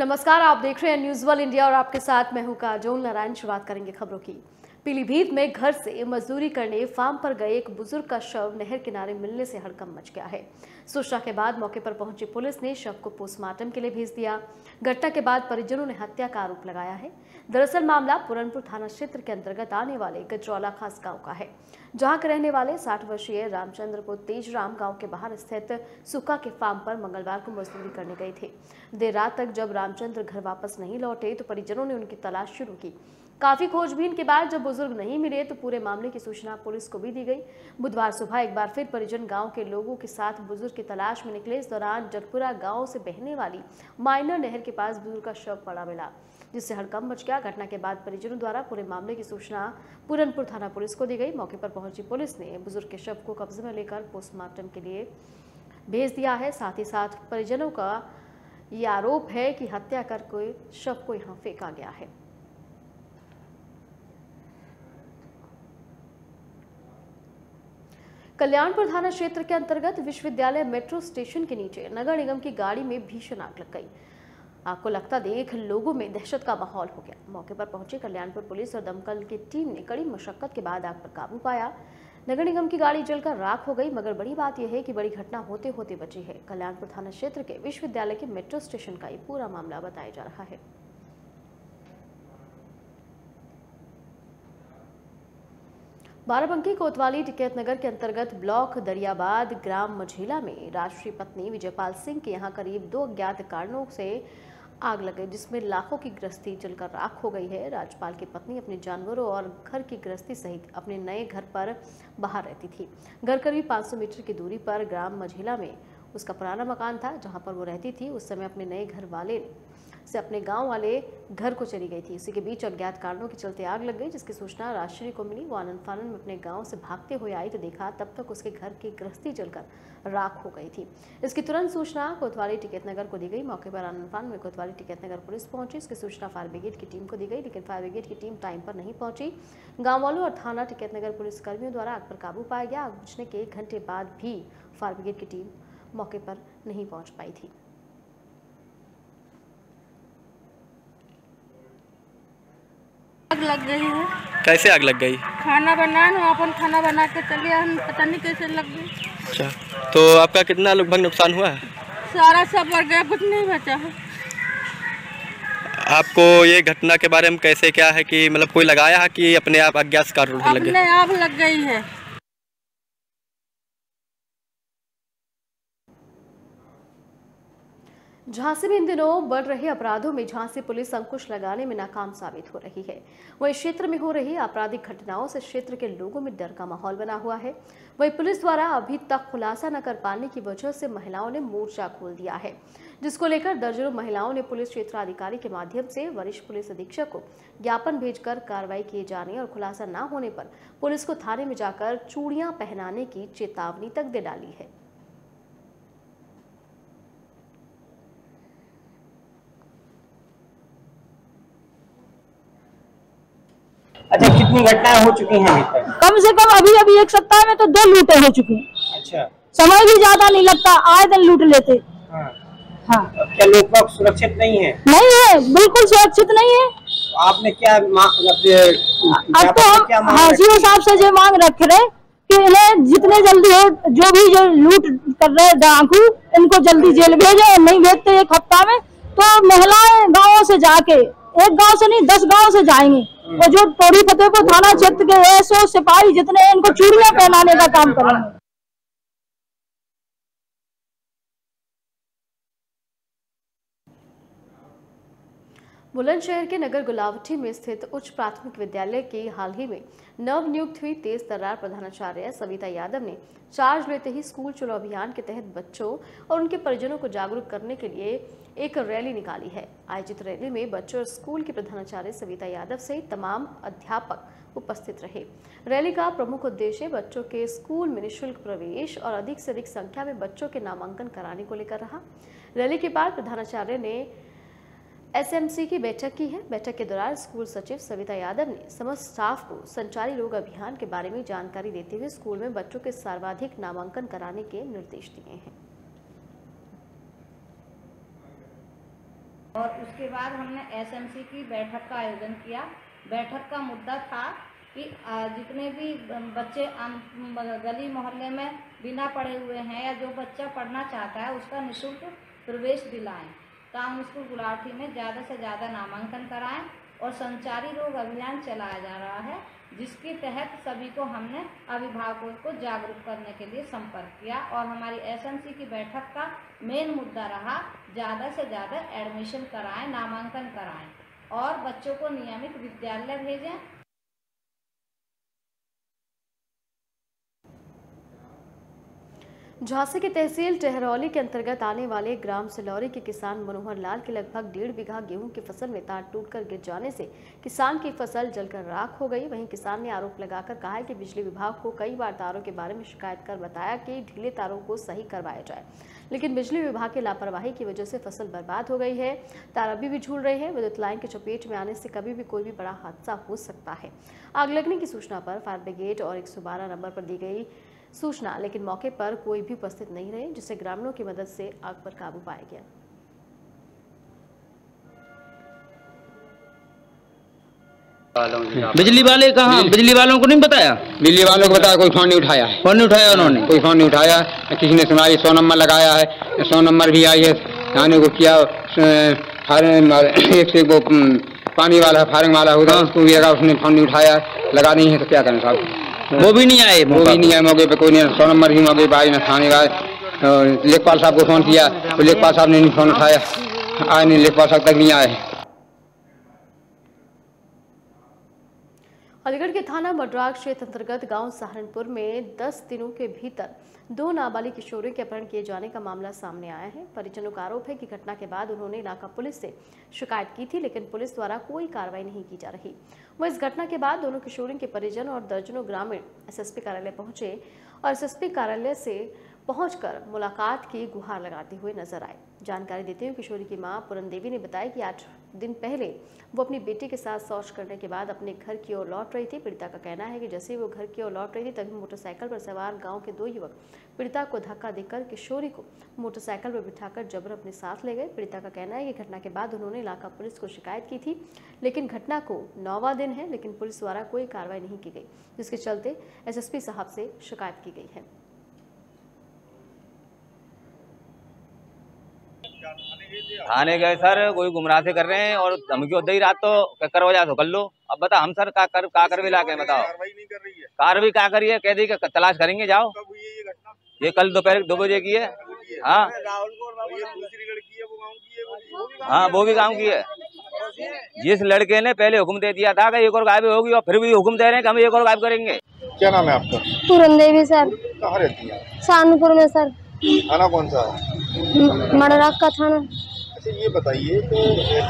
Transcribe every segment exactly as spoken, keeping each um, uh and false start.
नमस्कार, आप देख रहे हैं न्यूज़ वर्ल्ड इंडिया और आपके साथ मैं हूं काजोल नारायण। शुरुआत करेंगे खबरों की। पीलीभीत में घर से मजदूरी करने फार्म पर गए एक बुजुर्ग का शव नहर किनारे मिलने से हड़कंप मच गया है। सूचना के बाद मौके पर पहुंची पुलिस ने शव को पोस्टमार्टम के लिए भेज दिया। घटना के बाद परिजनों ने हत्या का आरोप लगाया है। दरअसल मामला पूरनपुर थाना क्षेत्र के अंतर्गत आने वाले गजरौला खास गाँव का है, जहाँ के रहने वाले साठ वर्षीय रामचंद्र को तेज राम गाँव के बाहर स्थित सुका के फार्म पर मंगलवार को मजदूरी करने गए थे। देर रात तक जब रामचंद्र घर वापस नहीं लौटे तो परिजनों ने उनकी तलाश शुरू की। काफी खोजबीन के बाद जब बुजुर्ग नहीं मिले तो पूरे मामले की सूचना पुलिस को भी दी गई। बुधवार सुबह एक बार फिर परिजन गांव के लोगों के साथ बुजुर्ग की तलाश में निकले। इस दौरान जटपुरा गांव से बहने वाली माइनर नहर के पास बुजुर्ग का शव पड़ा मिला, जिससे हड़कंप मच गया। घटना के बाद परिजनों द्वारा पूरे मामले की सूचना पूरनपुर थाना पुलिस को दी गई। मौके पर पहुंची पुलिस ने बुजुर्ग के शव को कब्जे में लेकर पोस्टमार्टम के लिए भेज दिया है। साथ ही साथ परिजनों का ये आरोप है कि हत्या करके शव को यहाँ फेंका गया है। कल्याणपुर थाना क्षेत्र के अंतर्गत विश्वविद्यालय मेट्रो स्टेशन के नीचे नगर निगम की गाड़ी में भीषण आग लग गई। आग को लगता देख लोगों में दहशत का माहौल हो गया। मौके पर पहुंचे कल्याणपुर पुलिस और दमकल की टीम ने कड़ी मशक्कत के बाद आग पर काबू पाया। नगर निगम की गाड़ी जलकर राख हो गई, मगर बड़ी बात यह है कि बड़ी घटना होते होते बची है। कल्याणपुर थाना क्षेत्र के विश्वविद्यालय के मेट्रो स्टेशन का ये पूरा मामला बताया जा रहा है। बाराबंकी कोतवाली टिकैत नगर के अंतर्गत ब्लॉक दरियाबाद ग्राम मझेला में राष्ट्रीय पत्नी विजयपाल सिंह के यहाँ करीब दो अज्ञात कारणों से आग लग गई, जिसमें लाखों की गृहस्थी जलकर राख हो गई है। राजपाल की पत्नी अपने जानवरों और घर की गृहस्थी सहित अपने नए घर पर बाहर रहती थी। घर करीब पाँच सौ मीटर की दूरी पर ग्राम मझेला में उसका पुराना मकान था, जहाँ पर वो रहती थी। उस समय अपने नए घर वाले से अपने गांव वाले घर को चली गई थी। इसी के बीच अज्ञात कारणों के चलते आग लग गई, जिसकी सूचना राष्ट्रीय को मिली। वो आनंद फानन में अपने गांव से भागते हुए आई तो देखा तब तक उसके घर की गृहस्थी जलकर राख हो गई थी। इसकी तुरंत सूचना कोतवाली टिकैत नगर को दी गई। मौके पर आनंद फानन में कोतवाली टिकैत नगर पुलिस पहुंची। इसकी सूचना फायर ब्रिगेड की टीम को दी गई, लेकिन फायर ब्रिगेड की टीम टाइम पर नहीं पहुंची। गाँव वालों और थाना टिकैत नगर पुलिस कर्मियों द्वारा आग पर काबू पाया गया। आग बुझने के एक घंटे बाद भी फायर ब्रिगेड की टीम मौके पर नहीं पहुंच पाई थी। आग लग गई है। कैसे आग लग गई? खाना बना अपन खाना बना के चले, हम पता नहीं कैसे लग गई। अच्छा, तो आपका कितना लगभग नुकसान हुआ है? सारा सब लग गया, कुछ नहीं बचा है। आपको ये घटना के बारे में कैसे क्या है कि मतलब कोई लगाया है कि अपने आप अज्ञात कारण से लग गई? अपने आप लग गई है। झांसी में इन दिनों बढ़ रहे अपराधों में झांसी पुलिस अंकुश लगाने में नाकाम साबित हो रही है। वहीं क्षेत्र में हो रही आपराधिक घटनाओं से क्षेत्र के लोगों में डर का माहौल बना हुआ है। वहीं पुलिस द्वारा अभी तक खुलासा न कर पाने की वजह से महिलाओं ने मोर्चा खोल दिया है, जिसको लेकर दर्जनों महिलाओं ने पुलिस क्षेत्राधिकारी के माध्यम से वरिष्ठ पुलिस अधीक्षक को ज्ञापन भेजकर कार्रवाई किए जाने और खुलासा न होने पर पुलिस को थाने में जाकर चूड़ियां पहनाने की चेतावनी तक दे डाली है। अच्छा, कितनी घटनाएं हो चुकी हैं? कम से कम अभी अभी एक सप्ताह में तो दो लूटे हो चुकी हैं। अच्छा, समय भी ज्यादा नहीं लगता, आए दिन लूट लेते। हाँ, हाँ। क्या लोग सुरक्षित नहीं है? नहीं है, बिल्कुल सुरक्षित नहीं है। आपने क्या अब तो हम हाजिर साहब से जो मांग रख रहे कि इन्हें जितने जल्दी हो जो भी जो लूट कर रहे डाकू इनको जल्दी जेल भेजे। नहीं भेजते एक हफ्ता में तो महिलाएं गाँव से जाके एक गांव से नहीं दस गांव से जाएंगे और जो टोरी फतेहपुर थाना क्षेत्र के एसओ सिपाही जितने हैं इनको चूड़ियां पहनाने का काम करेंगे। बुलंदशहर के नगर गुलावटी में स्थित उच्च प्राथमिक विद्यालय की हाल ही में नवनियुक्त हुई तेज तर्रार प्रधानाचार्य सविता यादव ने चार्ज लेते ही स्कूल चलो अभियान के तहत बच्चों और उनके परिजनों को जागरूक करने के लिए एक रैली निकाली है। आयोजित रैली में बच्चों और स्कूल की प्रधानाचार्य सविता यादव से तमाम अध्यापक उपस्थित रहे। रैली का प्रमुख उद्देश्य बच्चों के स्कूल में निःशुल्क प्रवेश और अधिक से अधिक संख्या में बच्चों के नामांकन कराने को लेकर रहा। रैली के बाद प्रधानाचार्य ने एसएमसी की बैठक की है। बैठक के दौरान स्कूल सचिव सविता यादव ने समस्त स्टाफ को संचारी रोग अभियान के बारे में जानकारी देते हुए स्कूल में बच्चों के सर्वाधिक नामांकन कराने के निर्देश दिए हैं। और उसके बाद हमने एसएमसी की बैठक का आयोजन किया। बैठक का मुद्दा था कि जितने भी बच्चे गली मोहल्ले में बिना पढ़े हुए हैं या जो बच्चा पढ़ना चाहता है उसका निःशुल्क प्रवेश दिलाएं, टाउन स्कूल गुलाटी में ज़्यादा से ज़्यादा नामांकन कराएं और संचारी रोग अभियान चलाया जा रहा है, जिसके तहत सभी को हमने अभिभावकों को जागरूक करने के लिए संपर्क किया। और हमारी एसएमसी की बैठक का मेन मुद्दा रहा ज़्यादा से ज़्यादा एडमिशन कराएं, नामांकन कराएं और बच्चों को नियमित विद्यालय भेजें। झांसी की तहसील तहरौली के अंतर्गत आने वाले ग्राम सिलौरे के किसान मनोहर लाल की लगभग डेढ़ बीघा गेहूं की फसल में तार टूटकर गिर जाने से किसान की फसल जलकर राख हो गई। वहीं किसान ने आरोप लगाकर कहा है कि बिजली विभाग को कई बार तारों के बारे में शिकायत कर बताया कि ढीले तारों को सही करवाया जाए, लेकिन बिजली विभाग की लापरवाही की वजह से फसल बर्बाद हो गई है। तार अभी भी झूल रहे हैं। विद्युत लाइन की चपेट में आने से कभी भी कोई भी बड़ा हादसा हो सकता है। आग लगने की सूचना पर फायर ब्रिगेड और एक सौ बारह नंबर पर दी गई सूचना, लेकिन मौके पर कोई भी उपस्थित नहीं रहे, जिससे ग्रामीणों की मदद से आग पर काबू पाया गया। बिजली वाले कहाँ? बिजली वालों को नहीं बताया? बिजली वालों को बताया, कोई फोन नहीं उठाया। फोन नहीं उठाया उन्होंने? कोई फोन नहीं उठाया। किसी ने सुनाई सौ नंबर लगाया है, सौ नंबर भी आई है, आने को किया। एक से वो पानी वाला फारिंग वाला होगा, उसको भी लगा, उसने फोन नहीं उठाया। लगा नहीं है तो क्या करें साहब, वो भी नहीं आए, वो भी नहीं आए मौके पे। कोई नहीं, सौ नंबर भी मौके पे आई न थाने का। लेखपाल साहब को फोन किया तो लेखपाल साहब ने नहीं फोन उठाया, आए नहीं, लेखपाल साहब तक नहीं आए। अलीगढ़ के थाना मडरा क्षेत्र अंतर्गत गांव सहारनपुर में दस दिनों के भीतर दो नाबालिग किशोरों के अपहरण किए जाने का मामला सामने आया है। परिजनों का आरोप है कि घटना के बाद उन्होंने इलाका पुलिस से शिकायत की थी, लेकिन पुलिस द्वारा कोई कार्रवाई नहीं की जा रही। वह इस घटना के बाद दोनों किशोरों के परिजन और दर्जनों ग्रामीण एसएसपी कार्यालय पहुंचे और एसएसपी कार्यालय से पहुंचकर मुलाकात की गुहार लगाते हुए नजर आए। जानकारी देते हुए किशोरी की मां पूरण देवी ने बताया कि आठ दिन पहले वो अपनी बेटी के साथ शौच करने के बाद अपने घर की ओर लौट रही थी। पीड़िता का कहना है कि जैसे ही वो घर की ओर लौट रही थी तभी मोटरसाइकिल पर सवार गांव के दो युवक पीड़िता को धक्का देकर किशोरी को मोटरसाइकिल पर बिठाकर जबर अपने साथ ले गए। पीड़िता का कहना है कि घटना के बाद उन्होंने इलाका पुलिस को शिकायत की थी, लेकिन घटना को नौवां दिन है, लेकिन पुलिस द्वारा कोई कार्रवाई नहीं की गई, जिसके चलते एसएसपी साहब से शिकायत की गई है। थाने गए सर, कोई गुमराह से कर रहे हैं और धमकी होते ही रात तो करो जा तो कर लो। अब बता हम सर का कर का कर भी लाके बताओ, कार्रवाई क्या करिए? कह दी तलाश करेंगे, जाओ। ये कल दोपहर दो बजे की है। हाँ हाँ वो भी गाँव की है। जिस लड़के ने पहले हुक्म दे दिया था कि एक और गायब होगी और फिर भी हुक्म दे रहे हैं कि हम एक और गायब करेंगे। क्या नाम है आपका? पूरण देवी सर। कहाँ रहती है? सहारनपुर में सर। थाना कौन सा? मडरा का थाना। अच्छा ये बताइए तो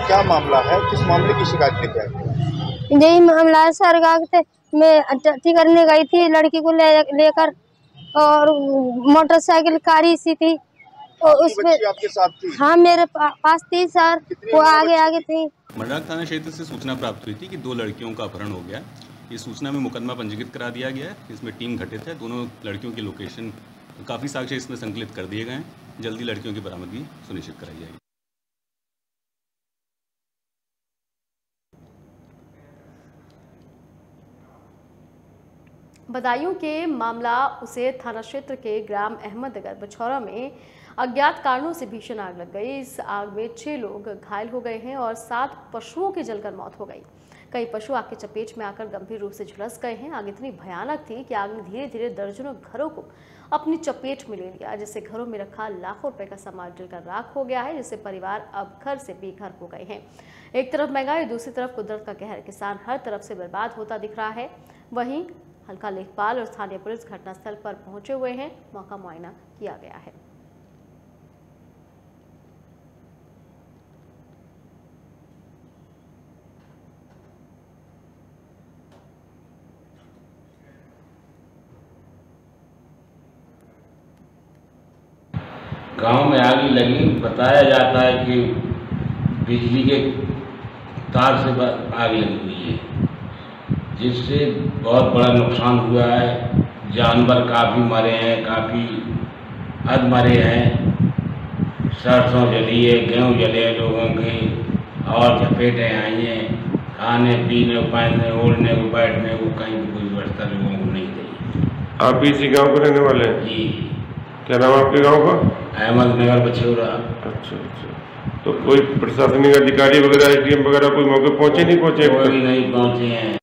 क्या मामला है, किस मामले की शिकायत लेके आए? यही मामला है सर, गागते मैं अटैची करने गई थी लड़की को लेकर और मोटरसाइकिल कारी सी थी और उसमें आपके साथ थी? हाँ मेरे पास थी सर, वो आगे आगे थी। मडरा थाना क्षेत्र से सूचना प्राप्त हुई थी कि दो लड़कियों का अपहरण हो गया। इस सूचना में मुकदमा पंजीकृत करा दिया गया है। इसमें टीम घटित है। दोनों लड़कियों की लोकेशन, काफ़ी साक्ष्य इसमें संकलित कर दिए गए हैं। जल्दी लड़कियों की बरामदगी सुनिश्चित कराई जाएगी। बदायूं के मामला उसैद थाना क्षेत्र के ग्राम अहमदगढ़ बछौरा में अज्ञात कारणों से भीषण आग लग गई। इस आग में छह लोग घायल हो गए हैं और सात पशुओं की जलकर मौत हो गई। कई पशु आग की चपेट में आकर गंभीर रूप से झुलस गए हैं। आग इतनी भयानक थी कि आग ने धीरे धीरे दर्जनों घरों को अपनी चपेट में ले लिया, जिससे घरों में रखा लाखों रुपए का सामान जलकर राख हो गया है, जिससे परिवार अब घर से बेघर हो गए हैं। एक तरफ महंगाई, दूसरी तरफ कुदरत का कहर, किसान हर तरफ से बर्बाद होता दिख रहा है। वहीं हल्का लेखपाल और स्थानीय पुलिस घटनास्थल पर पहुंचे हुए हैं। मौका मुआयना किया गया है। गांव में आग लगी, बताया जाता है कि बिजली के तार से आग लगी हुई है, जिससे बहुत बड़ा नुकसान हुआ है। जानवर काफ़ी मरे हैं, काफ़ी हद मरे हैं, सरसों जली है, गेहूँ जले लोगों की और चपेटें आई हैं। खाने पीने को, पहनने ओढ़ने को, बैठने को कहीं भी कोई व्यवस्था लोगों को नहीं दी। आप इसी गांव के रहने वाले हैं जी? क्या नाम आपके गांव का? अहमदगढ़ बछौरा। अच्छा अच्छा, तो कोई प्रशासनिक अधिकारी वगैरह एस डी एम वगैरह कोई मौके पहुँचे? नहीं पहुँचे, कोई नहीं पहुँचे हैं।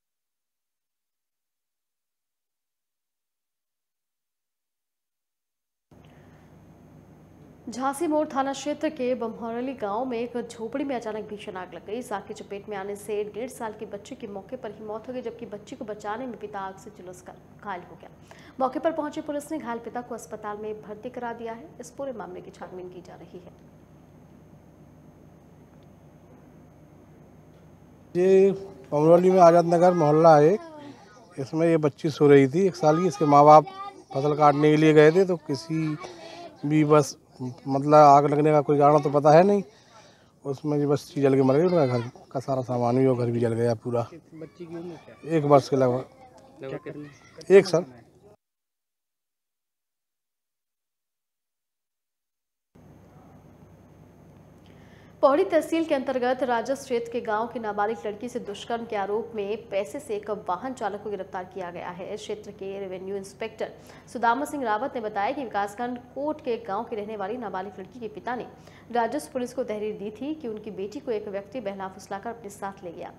झांसी मोर थाना क्षेत्र के बमहरली गांव में एक झोपड़ी में अचानक भीषण आग लग गई। इस आग की चपेट में आने से डेढ़ साल के बच्चे की मौके पर ही मौत हो गई, जबकि बच्ची को बचाने में पिता आग से झुलसकर घायल हो गया। मौके पर पहुंची पुलिस ने घायल पिता को अस्पताल में भर्ती करा दिया है। इस पूरे मामले की छानबीन की जा रही है। ये बमहरली में आजाद नगर मोहल्ला है, इसमें ये बच्ची सो रही थी एक साल की। इसके माँ बाप फसल काटने के लिए गए थे, तो किसी भी बस मतलब आग लगने का कोई कारण तो पता है नहीं, उसमें जो बस जल के मर गई। घर का सारा सामान भी और घर भी जल गया पूरा। बच्ची की उम्र क्या? एक वर्ष के लगभग, एक साल। पौड़ी तहसील के अंतर्गत राजस क्षेत्र के गांव की नाबालिग लड़की से दुष्कर्म के आरोप में पैसे से एक वाहन चालक को गिरफ्तार किया गया है। इस क्षेत्र के रेवेन्यू इंस्पेक्टर सुदामा सिंह रावत ने बताया कि विकासखंड कोट के गांव की रहने वाली नाबालिग लड़की के पिता ने राजस्व पुलिस को तहरीर दी थी कि उनकी बेटी को एक व्यक्ति बहला फुसलाकर अपने साथ ले गया।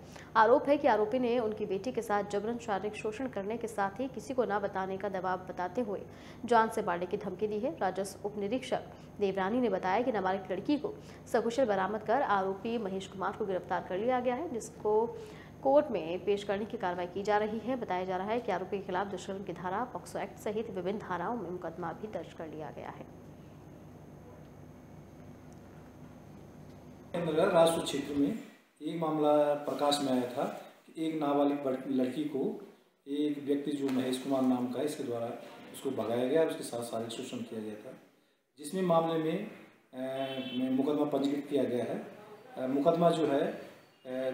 आरोप है कि आरोपी ने उनकी बेटी के साथ जबरन शारीरिक शोषण करने के साथ ही किसी को न बताने का दबाव बताते हुए जान से मारने की धमकी दी है। राजस्व उप निरीक्षक देवरानी ने बताया कि नाबालिग लड़की को सकुशल बरामद कर आरोपी महेश कुमार को गिरफ्तार कर लिया गया है, जिसको कोर्ट में पेश करने की कार्रवाई की जा रही है। बताया जा रहा है कि आरोपी के खिलाफ दुष्कर्म की धारा पॉक्सो एक्ट सहित विभिन्न धाराओं में मुकदमा भी दर्ज कर लिया गया है। राजस्व क्षेत्र में एक मामला प्रकाश में आया था कि एक नाबालिग लड़की को एक व्यक्ति जो महेश कुमार नाम का, इसके द्वारा उसको भगाया गया, उसके साथ शारीरिक शोषण किया गया था, जिसमें मामले में मुकदमा पंजीकृत किया गया है। मुकदमा जो है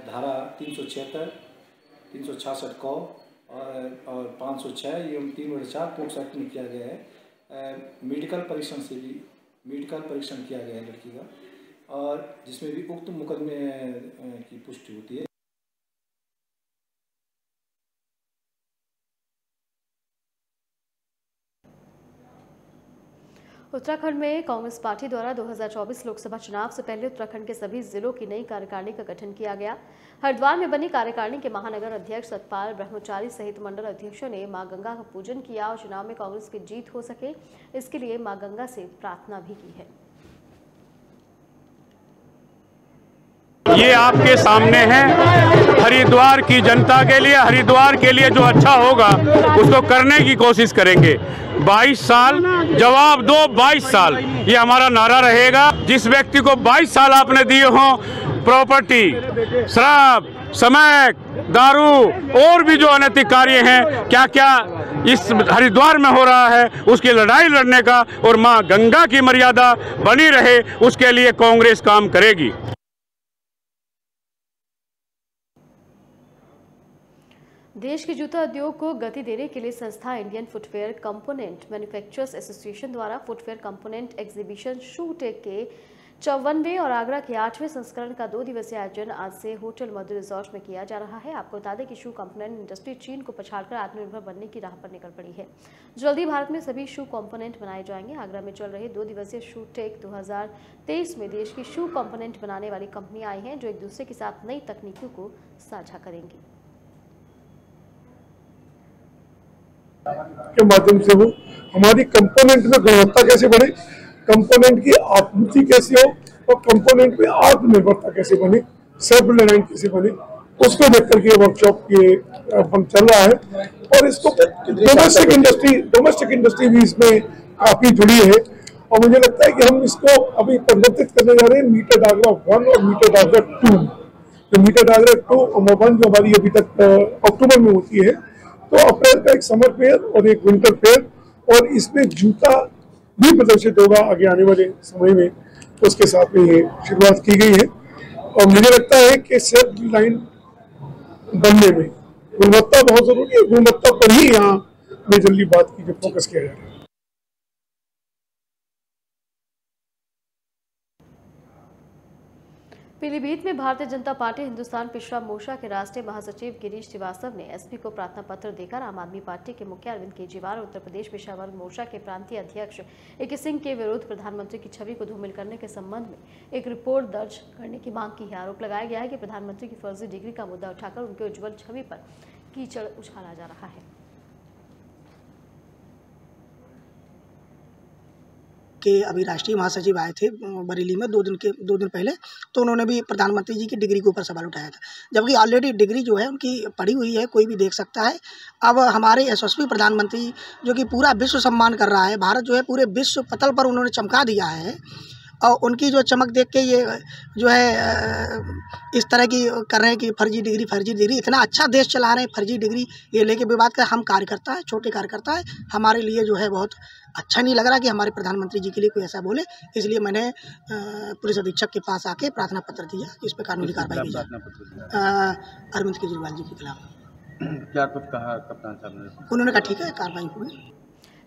धारा तीन सौ छिहत्तर तीन सौ छियासठ कौ और पाँच सौ छः एवं तीन बटे चार पॉक्सो एक्ट में किया गया है। मेडिकल परीक्षण से भी मेडिकल परीक्षण किया गया है लड़की का, और जिसमें भी उक्त मुकदमे की पुष्टि होती है। उत्तराखंड में कांग्रेस पार्टी द्वारा दो हज़ार चौबीस लोकसभा चुनाव से पहले उत्तराखंड के सभी जिलों की नई कार्यकारिणी का गठन किया गया। हरिद्वार में बनी कार्यकारिणी के महानगर अध्यक्ष सतपाल ब्रह्मचारी सहित मंडल अध्यक्षों ने मां गंगा का पूजन किया और चुनाव में कांग्रेस की जीत हो सके इसके लिए मां गंगा से प्रार्थना भी की है। ये आपके सामने है, हरिद्वार की जनता के लिए, हरिद्वार के लिए जो अच्छा होगा उसको करने की कोशिश करेंगे। बाईस साल जवाब दो, बाईस साल ये हमारा नारा रहेगा। जिस व्यक्ति को बाईस साल आपने दिए हों, प्रॉपर्टी, शराब, समैक, दारू और भी जो अनैतिक कार्य हैं, क्या क्या इस हरिद्वार में हो रहा है, उसकी लड़ाई लड़ने का और माँ गंगा की मर्यादा बनी रहे उसके लिए कांग्रेस काम करेगी। देश के जूता उद्योग को गति देने के लिए संस्था Indian footwear component manufacturers association द्वारा फुटवेयर कंपोनेंट एग्जीबिशन शूट के चौवनवे और आगरा के आठवें संस्करण का दो दिवसीय आयोजन आज से होटल मधु रिजॉर्ट में किया जा रहा है। आपको बता दें कि शू कंपोनेंट इंडस्ट्री चीन को पछाड़कर आत्मनिर्भर बनने की राह पर निकल पड़ी है। जल्दी भारत में सभी शू कंपोनेंट बनाए जाएंगे। आगरा में चल रहे दो दिवसीय शू टेक दो हज़ार तेईस में देश की शू कंपोनेंट बनाने वाली कंपनियां आई हैं, जो एक दूसरे के साथ नई तकनीकों को साझा करेंगी के माध्यम से हो। हमारी कंपोनेंट में गुणवत्ता कैसे बढ़े, कंपोनेंट की आपूर्ति कैसे हो और कंपोनेंट में आत्मनिर्भरता कैसे बने, सेल्फ रिलायंस कैसे बने, उसको देख करके वर्कशॉप के हम चल रहा है। और इसको डोमेस्टिक इंडस्ट्री डोमेस्टिक इंडस्ट्री भी इसमें काफी जुड़ी है, और मुझे लगता है कि हम इसको अभी परिवर्तित करने जा रहे हैं मीटर डागरा वन और मीटर डागरा टू। तो मीटर डागरा टू और वन जो हमारी अभी तक अक्टूबर में होती है, तो अप्रैल का एक समर फेयर और एक विंटर फेयर, और इसमें जूता भी प्रदर्शित होगा आगे आने वाले समय में। तो उसके साथ में ये शुरुआत की गई है, और मुझे लगता है कि सेल्फ लाइन बनने में गुणवत्ता बहुत जरूरी है। गुणवत्ता पर ही यहाँ में जल्दी बात की जो फोकस किया जा रहा है। पीलीभीत में भारतीय जनता पार्टी हिंदुस्तान पिछड़ा मोर्चा के राष्ट्रीय महासचिव गिरीश श्रीवास्तव ने एसपी को प्रार्थना पत्र देकर आम आदमी पार्टी के मुखिया अरविंद केजरीवाल और उत्तर प्रदेश पिछड़ा वर्ग मोर्चा के प्रांतीय अध्यक्ष ए के सिंह के विरुद्ध प्रधानमंत्री की छवि को धूमिल करने के संबंध में एक रिपोर्ट दर्ज करने की मांग की है। आरोप लगाया गया है कि प्रधानमंत्री की फर्जी डिग्री का मुद्दा उठाकर उनके उज्ज्वल छवि पर कीचड़ उछाला जा रहा है। के अभी राष्ट्रीय महासचिव आए थे बरेली में दो दिन के दो दिन पहले, तो उन्होंने भी प्रधानमंत्री जी की डिग्री के ऊपर सवाल उठाया था, जबकि ऑलरेडी डिग्री जो है उनकी पड़ी हुई है, कोई भी देख सकता है। अब हमारे यशस्वी प्रधानमंत्री जो कि पूरा विश्व सम्मान कर रहा है, भारत जो है पूरे विश्व पटल पर उन्होंने चमका दिया है, और उनकी जो चमक देख के ये जो है इस तरह की कर रहे हैं कि फर्जी डिग्री फर्जी डिग्री, इतना अच्छा देश चला रहे हैं, फर्जी डिग्री ये लेके विवाद कर, हम कार्यकर्ता है, छोटे कार्यकर्ता है, हमारे लिए जो है बहुत अच्छा नहीं लग रहा कि हमारे प्रधानमंत्री जी के लिए कोई ऐसा बोले। इसलिए मैंने पुलिस अधीक्षक के पास आके प्रार्थना पत्र दिया कि इस पर कानूनी कार्रवाई की जाए अरविंद केजरीवाल जी के खिलाफ। क्या कुछ कहा कप्तान साहब ने? उन्होंने कहा ठीक है कार्रवाई हुई।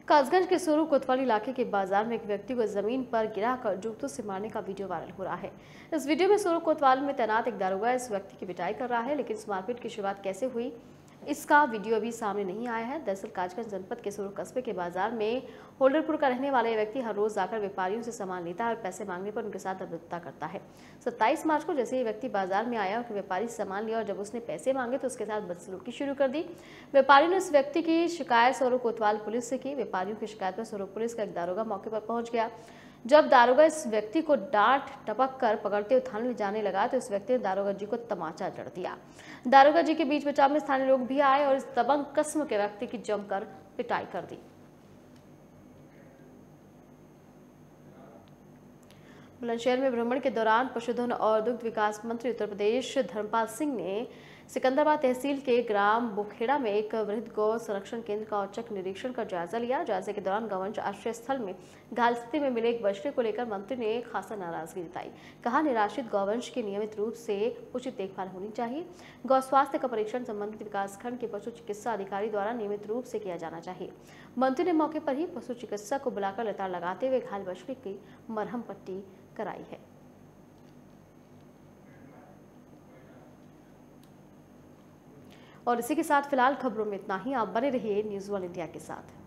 कासगंज के सोरू कोतवाली इलाके के बाजार में एक व्यक्ति को जमीन पर गिराकर जूतों से मारने का वीडियो वायरल हो रहा है। इस वीडियो में सोरू कोतवाली में तैनात एक दारोगा इस व्यक्ति की पिटाई कर रहा है, लेकिन इस मारपीट की शुरुआत कैसे हुई इसका वीडियो अभी सामने नहीं आया है। दरअसल कासगंज जनपद के सोरू कस्बे के बाजार में होल्डरपुर का रहने वाला यह व्यक्ति हर रोज आकर व्यापारियों से सामान लेता है और पैसे मांगने पर उनके साथ अभद्रता करता है। सत्ताईस मार्च को जैसे ही व्यक्ति बाजार में आया और व्यापारी से सामान लिया और जब उसने पैसे मांगे तो उसके साथ बदसलूकी शुरू कर दी। व्यापारियों ने इस व्यक्ति की शिकायत सोरू कोतवाल पुलिस से की। व्यापारियों की शिकायत पर सोरू पुलिस का एक दारोगा मौके पर पहुंच गया। जब दारोगा इस व्यक्ति को डांट टपक कर पकड़ते हुए थाने ले जाने लगा तो इस व्यक्ति ने दारोगा जी को तमाचा जड़ दिया। दारोगा जी के बीच बचाव में स्थानीय लोग भी आए और इस दबंग कस्म के व्यक्ति की जमकर पिटाई कर दी। बुलंदशहर में भ्रमण के दौरान पशुधन और दुग्ध विकास मंत्री उत्तर प्रदेश धर्मपाल सिंह ने सिकंदराबाद तहसील के ग्राम बोखेड़ा में एक वृहद गौ संरक्षण केंद्र का औचक निरीक्षण का जायजा लिया। जायजे के दौरान गौवंश आश्रय स्थल में घायल स्थिति में मिले एक बछड़े को लेकर मंत्री ने खासा नाराजगी जताई। कहा निराश्रित गौवंश की नियमित रूप से उचित देखभाल होनी चाहिए। गौ स्वास्थ्य का परीक्षण संबंधित विकासखंड के पशु चिकित्सा अधिकारी द्वारा नियमित रूप से किया जाना चाहिए। मंत्री ने मौके पर ही पशु चिकित्सक को बुलाकर लताड़ लगाते हुए घायल बछड़े की मरहम पट्टी कराई है। और इसी के साथ फिलहाल खबरों में इतना ही। आप बने रहिए न्यूज़ वन इंडिया के साथ।